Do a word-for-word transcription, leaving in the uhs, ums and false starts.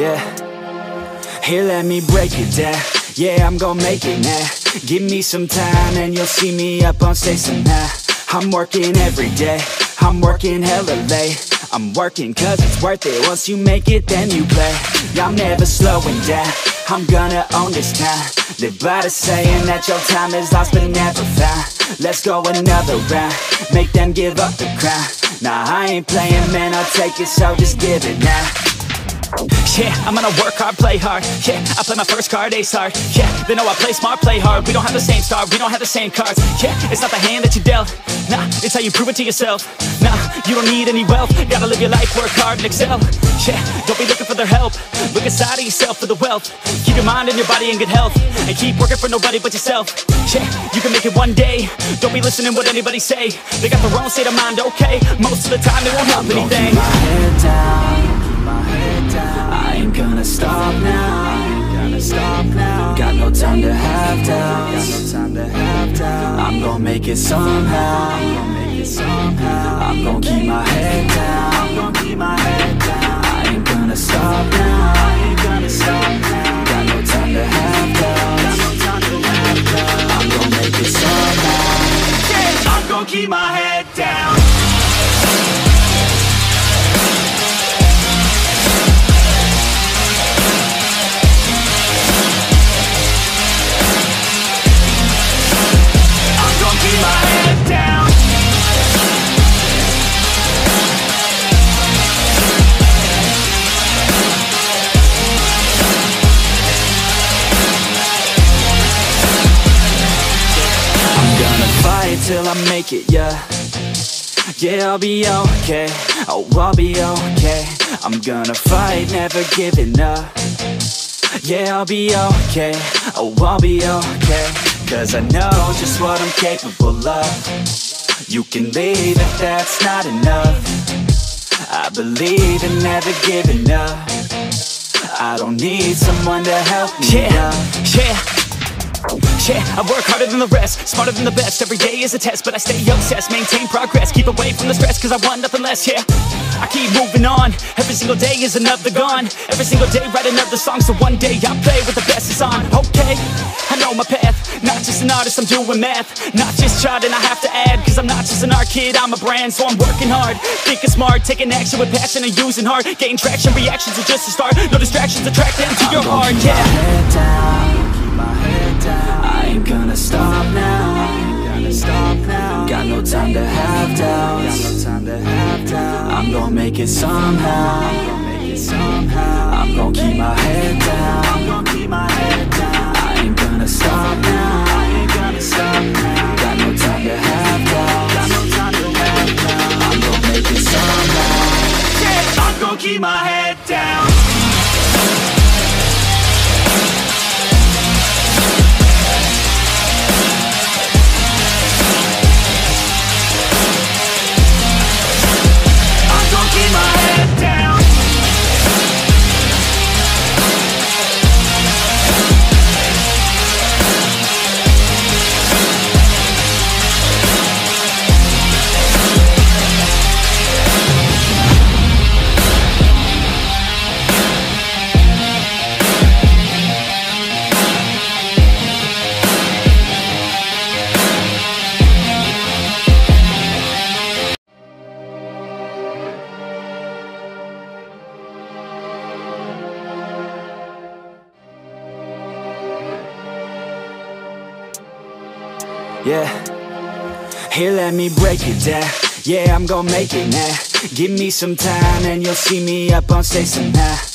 yeah. Here, let me break it down. Yeah, I'm gonna make it now. Give me some time and you'll see me up on stage somehow. I'm working every day, I'm working hella late. I'm working cause it's worth it. Once you make it, then you play. I'm never slowing down, I'm gonna own this town. Live by the saying that your time is lost but never found. Let's go another round, make them give up the crown. Nah, I ain't playing, man, I'll take it, so just give it now. Yeah, I'm gonna work hard, play hard. Yeah, I play my first card, ace hard. Yeah, they know I play smart, play hard. We don't have the same star, we don't have the same cards. Yeah, it's not the hand that you dealt. Nah, it's how you prove it to yourself. Nah, you don't need any wealth. Gotta live your life, work hard and excel. Yeah, don't be looking for their help. Look inside of yourself for the wealth. Keep your mind and your body in good health. And keep working for nobody but yourself. Yeah, you can make it one day. Don't be listening what anybody say. They got the wrong state of mind, okay. Most of the time they won't help anything. Keep my head down, keep my head down. I ain't gonna stop now, I ain't gonna stop now. Got no time to have doubts, got no time to have doubts. I'm gonna make it somehow, I'm gonna make it somehow. I'm gonna keep my head down, I'm gonna keep my head down. I ain't gonna stop now, I ain't gonna stop now. Got no time to have doubts, got no time to have doubts. I'm gonna make it somehow. Yeah, I'm gonna keep my head down. Till I make it, yeah. Yeah, I'll be okay. Oh, I'll be okay. I'm gonna fight, never giving up. Yeah, I'll be okay. Oh, I'll be okay. Cause I know just what I'm capable of. You can leave if that's not enough. I believe in never giving up. I don't need someone to help me up. Yeah, yeah. Yeah, I work harder than the rest, smarter than the best. Every day is a test, but I stay obsessed. Maintain progress, keep away from the stress. Cause I want nothing less, yeah. I keep moving on. Every single day is another gone. Every single day write another song. So one day I play with the best is on. Okay, I know my path. Not just an artist, I'm doing math. Not just charting, I have to add. Cause I'm not just an art kid, I'm a brand. So I'm working hard, thinking smart, taking action with passion and using heart. Gain traction, reactions are just a start. No distractions, attract them to your heart, yeah. I ain't gonna stop now, I ain't gonna stop now. Got no time to have doubts, got no time to have doubts. I'm gonna make it somehow, I'm gonna make it somehow. I'm gonna keep my head down, I'm gonna keep my head down. I ain't gonna stop now, I ain't gonna stop now. Got no time to have doubts, got no time to have doubts. I'm gonna make it somehow. Yeah, I'm gonna keep my head down. Yeah, here, let me break it down. Yeah, I'm gonna make it now. Give me some time and you'll see me up on stage somehow.